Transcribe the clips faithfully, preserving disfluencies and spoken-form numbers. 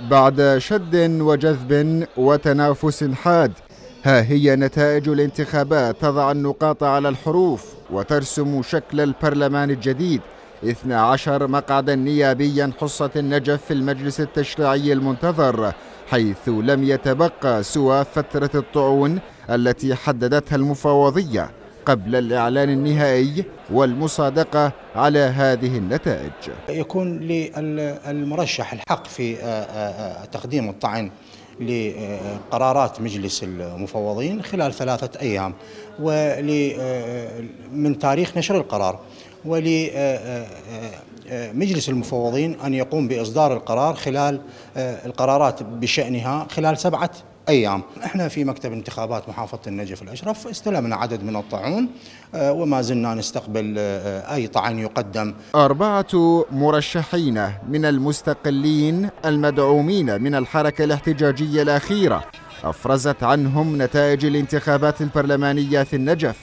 بعد شد وجذب وتنافس حاد. ها هي نتائج الانتخابات تضع النقاط على الحروف وترسم شكل البرلمان الجديد. اثنا عشر مقعدا نيابيا حصت النجف في المجلس التشريعي المنتظر، حيث لم يتبقى سوى فترة الطعون التي حددتها المفوضية قبل الإعلان النهائي والمصادقة على هذه النتائج. يكون للمرشح الحق في تقديم الطعن لقرارات مجلس المفوضين خلال ثلاثة أيام من تاريخ نشر القرار، ولمجلس المفوضين أن يقوم بإصدار القرار خلال القرارات بشأنها خلال سبعة أيام. احنا في مكتب انتخابات محافظة النجف الأشرف استلمنا عدد من الطعون وما زلنا نستقبل أي طعن يقدم. أربعة مرشحين من المستقلين المدعومين من الحركة الاحتجاجية الأخيرة أفرزت عنهم نتائج الانتخابات البرلمانية في النجف،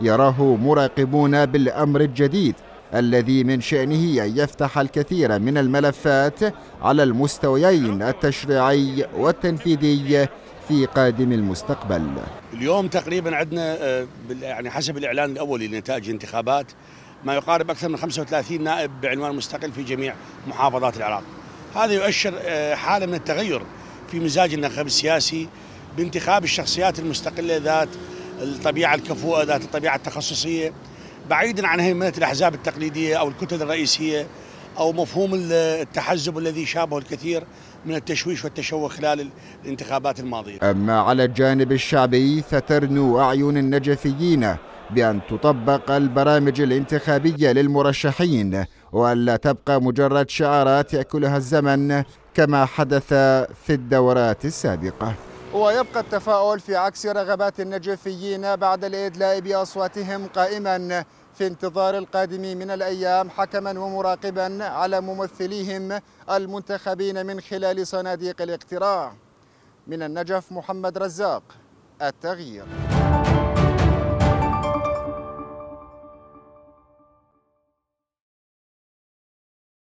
يراه مراقبون بالأمر الجديد الذي من شأنه أن يفتح الكثير من الملفات على المستويين التشريعي والتنفيذي في قادم المستقبل. اليوم تقريبا عندنا يعني حسب الإعلان الأولي لنتائج الانتخابات ما يقارب أكثر من خمسة وثلاثين نائب بعنوان مستقل في جميع محافظات العراق. هذا يؤشر حالة من التغير في مزاج النخب السياسي بانتخاب الشخصيات المستقلة ذات الطبيعة الكفؤة، ذات الطبيعة التخصصية، بعيدا عن هيمنة الأحزاب التقليدية أو الكتل الرئيسية أو مفهوم التحزب الذي شابه الكثير من التشويش والتشوه خلال الانتخابات الماضية. أما على الجانب الشعبي فترنو أعين النجفيين بأن تطبق البرامج الانتخابية للمرشحين وألا تبقى مجرد شعارات يأكلها الزمن كما حدث في الدورات السابقة. ويبقى التفاؤل في عكس رغبات النجفيين بعد الإدلاء بأصواتهم قائما في انتظار القادم من الأيام، حكما ومراقبا على ممثليهم المنتخبين من خلال صناديق الاقتراع. من النجف محمد رزاق، التغيير.